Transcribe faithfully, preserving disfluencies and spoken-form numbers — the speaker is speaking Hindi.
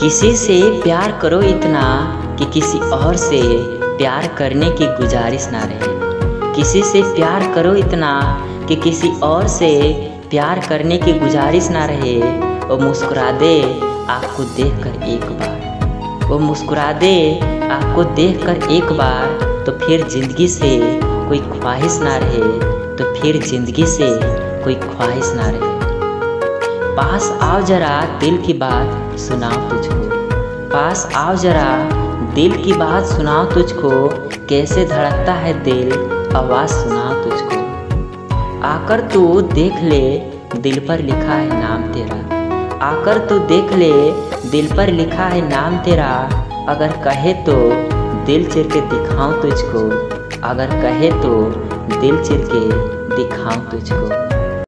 किसी से प्यार करो इतना कि किसी और से प्यार करने की गुजारिश ना रहे। किसी से प्यार करो इतना कि किसी और से प्यार करने की गुजारिश ना रहे। वो मुस्कुरा दे आपको देखकर एक बार, वो मुस्कुरा दे आपको देखकर एक बार, तो फिर ज़िंदगी से कोई ख्वाहिश ना रहे, तो फिर ज़िंदगी से कोई ख्वाहिश ना रहे। पास आओ जरा दिल की बात सुनाओ तुझको, पास आओ जरा दिल की बात सुनाओ तुझको, कैसे धड़कता है दिल आवाज़ सुनाओ तुझको। आकर तू देख ले दिल पर लिखा है नाम तेरा, आकर तू देख ले दिल पर लिखा है नाम तेरा, अगर कहे तो दिल चिर के दिखाऊं तुझको, अगर कहे तो दिल चिर के दिखाऊं तुझको।